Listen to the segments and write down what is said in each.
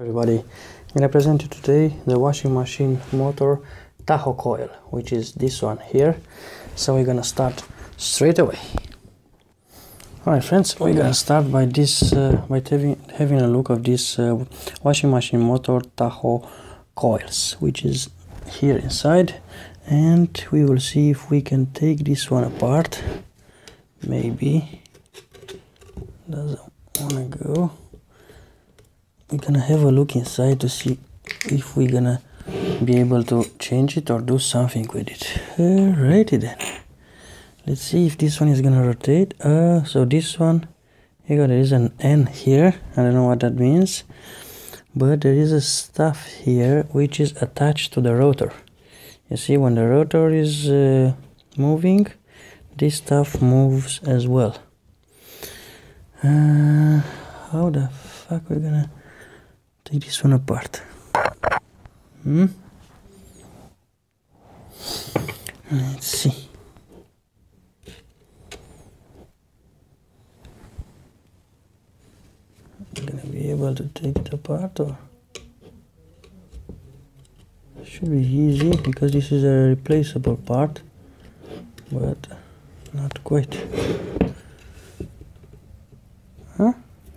Everybody, I'm going to present you today the washing machine motor Tahoe coil, which is this one here. So we're going to start straight away. Alright friends, we're going to start by this by having a look of this washing machine motor Tahoe coils, which is here inside, and we will see if we can take this one apart. Maybe doesn't want to go. We're gonna have a look inside to see if we're gonna be able to change it or do something with it. Alrighty then, let's see if this one is gonna rotate. So this one, you got, there is an N here, I don't know what that means, but there is a stuff here which is attached to the rotor. You see, when the rotor is moving, this stuff moves as well. How the fuck we're gonna take this one apart? Let's see. I'm gonna be able to take it apart, or it should be easy because this is a replaceable part, but not quite. Huh?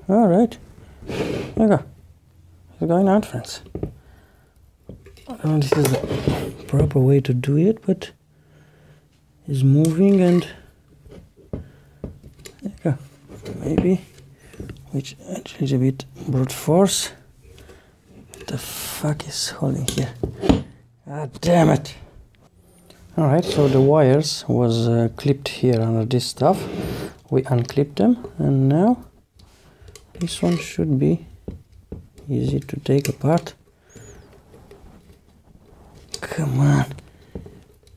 All right. There you go. It's going out, friends. I don't know if this is the proper way to do it, but it's moving and there you go. Maybe, which actually is a bit brute force. What the fuck is holding here? Ah, damn it! Alright, so the wires was clipped here under this stuff. We unclipped them, and now this one should be easy to take apart. Come on,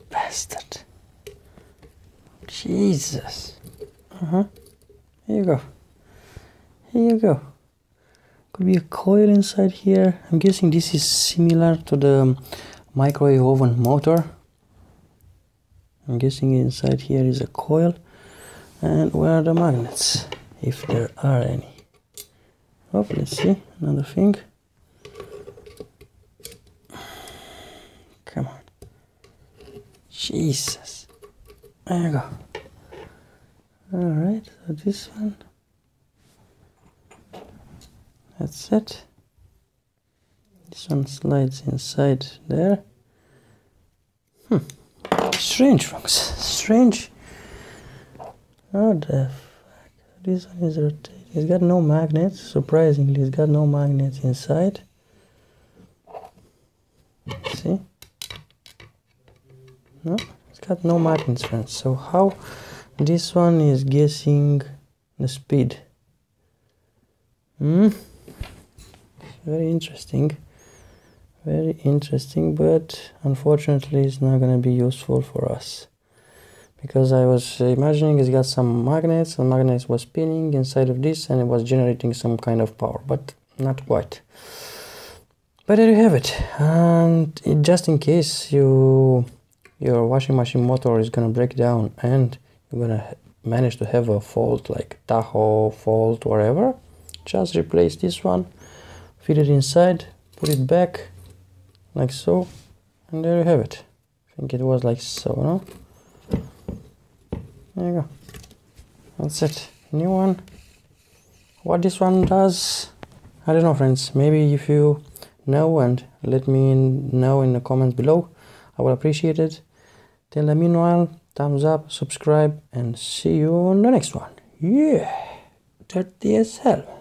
bastard. Jesus. Here you go. Here you go. Could be a coil inside here. I'm guessing this is similar to the microwave oven motor. I'm guessing inside here is a coil. And where are the magnets, if there are any? Oh, let's see, another thing. Come on. Jesus. There you go. Alright, so this one. That's it. This one slides inside there. Strange rocks. Strange. Oh the fuck. This one is rotating. It's got no magnets. Surprisingly, it's got no magnets inside. See? No? It's got no magnets, friends. So how this one is guessing the speed? Very interesting. Very interesting, but unfortunately it's not going to be useful for us, because I was imagining it's got some magnets and magnets was spinning inside of this and it was generating some kind of power, but not quite. But there you have it. And just in case your washing machine motor is going to break down and you're going to manage to have a fault like Tahoe fault, whatever, just replace this one, fit it inside, put it back like so, and there you have it. I think it was like so, no? There you go. That's it. New one. What this one does, I don't know, friends. Maybe if you know, and let me know in the comments below, I will appreciate it. Till then, meanwhile, thumbs up, subscribe, and see you on the next one. Yeah, dirty as hell.